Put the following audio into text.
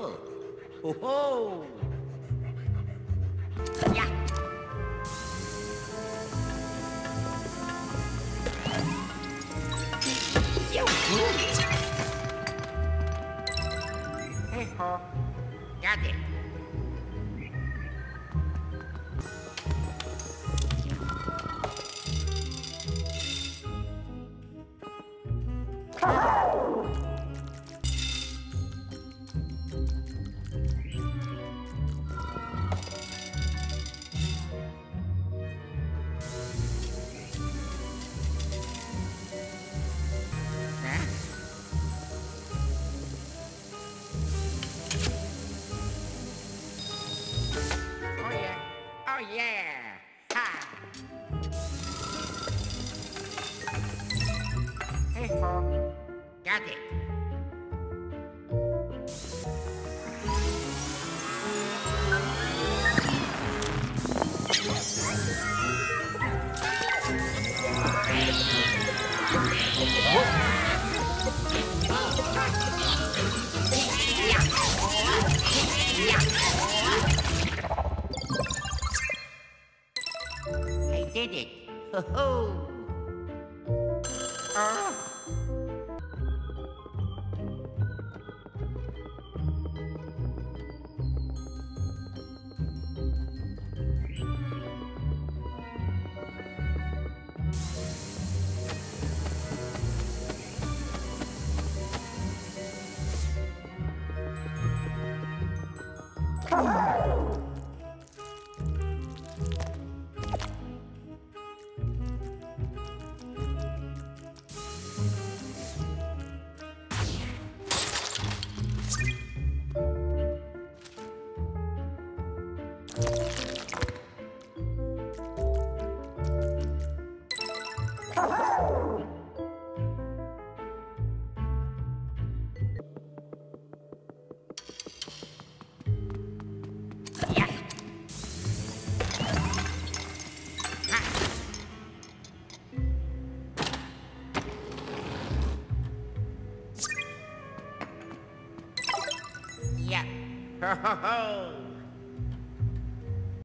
Oh. Oh ho. Yeah. Hey ho. Got it. Ho ho ho!